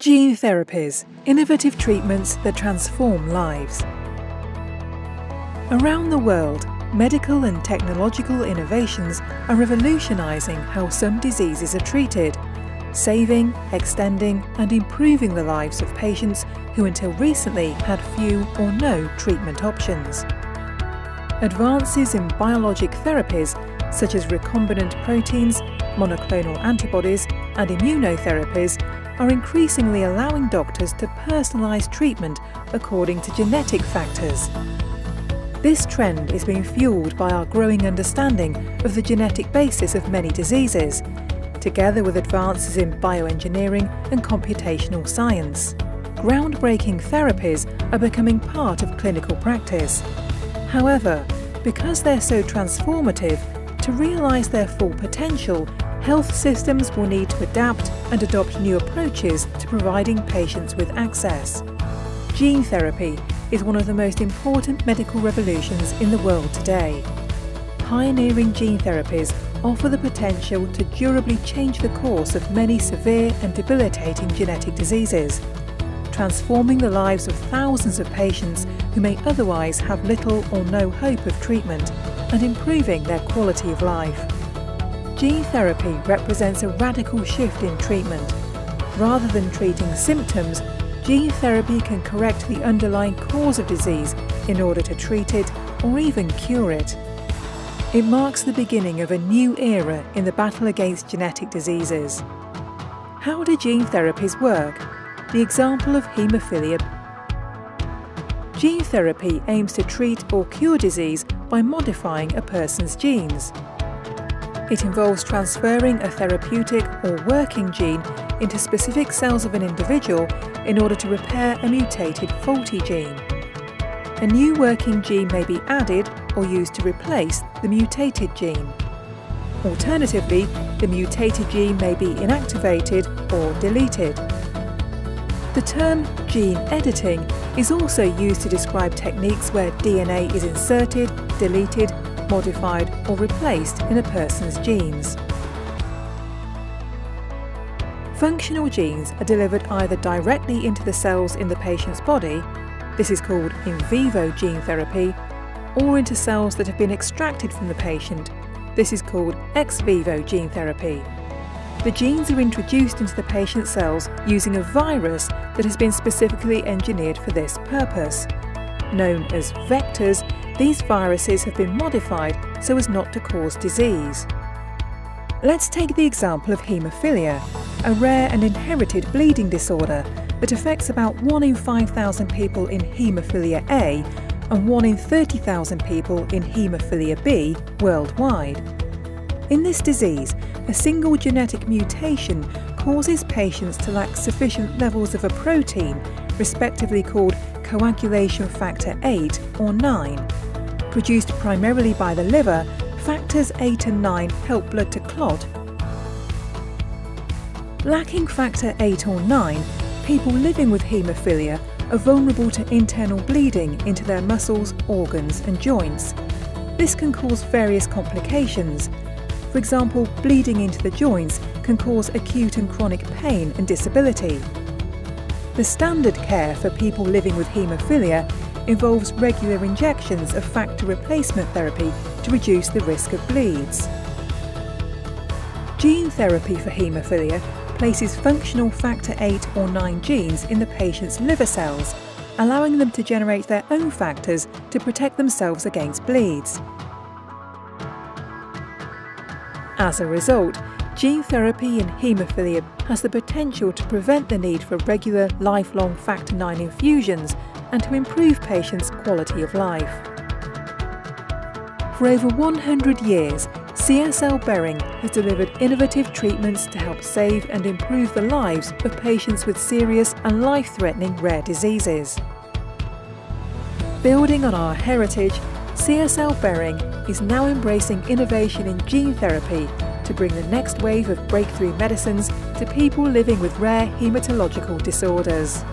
Gene therapies, innovative treatments that transform lives. Around the world, medical and technological innovations are revolutionising how some diseases are treated, saving, extending and improving the lives of patients who until recently had few or no treatment options. Advances in biologic therapies such as recombinant proteins, monoclonal antibodies and immunotherapies are increasingly allowing doctors to personalise treatment according to genetic factors. This trend is being fuelled by our growing understanding of the genetic basis of many diseases, together with advances in bioengineering and computational science. Groundbreaking therapies are becoming part of clinical practice. However, because they're so transformative, to realise their full potential, health systems will need to adapt and adopt new approaches to providing patients with access. Gene therapy is one of the most important medical revolutions in the world today. Pioneering gene therapies offer the potential to durably change the course of many severe and debilitating genetic diseases, transforming the lives of thousands of patients who may otherwise have little or no hope of treatment and improving their quality of life. Gene therapy represents a radical shift in treatment. Rather than treating symptoms, gene therapy can correct the underlying cause of disease in order to treat it or even cure it. It marks the beginning of a new era in the battle against genetic diseases. How do gene therapies work? The example of haemophilia. Gene therapy aims to treat or cure disease by modifying a person's genes. It involves transferring a therapeutic or working gene into specific cells of an individual in order to repair a mutated faulty gene. A new working gene may be added or used to replace the mutated gene. Alternatively, the mutated gene may be inactivated or deleted. The term gene editing is also used to describe techniques where DNA is inserted, deleted, modified or replaced in a person's genes. Functional genes are delivered either directly into the cells in the patient's body, this is called in vivo gene therapy, or into cells that have been extracted from the patient, this is called ex vivo gene therapy. The genes are introduced into the patient's cells using a virus that has been specifically engineered for this purpose. Known as vectors, these viruses have been modified so as not to cause disease. Let's take the example of haemophilia, a rare and inherited bleeding disorder that affects about 1 in 5,000 people in haemophilia A and 1 in 30,000 people in haemophilia B worldwide. In this disease, a single genetic mutation causes patients to lack sufficient levels of a protein, respectively called coagulation factor 8 or 9. Produced primarily by the liver, factors 8 and 9 help blood to clot. Lacking factor 8 or 9, people living with haemophilia are vulnerable to internal bleeding into their muscles, organs and joints. This can cause various complications. For example, bleeding into the joints can cause acute and chronic pain and disability. The standard care for people living with haemophilia involves regular injections of factor replacement therapy to reduce the risk of bleeds. Gene therapy for haemophilia places functional factor 8 or 9 genes in the patient's liver cells, allowing them to generate their own factors to protect themselves against bleeds. As a result, gene therapy in haemophilia has the potential to prevent the need for regular, lifelong factor 9 infusions and to improve patients' quality of life. For over 100 years, CSL Behring has delivered innovative treatments to help save and improve the lives of patients with serious and life-threatening rare diseases. Building on our heritage, CSL Behring is now embracing innovation in gene therapy to bring the next wave of breakthrough medicines to people living with rare hematological disorders.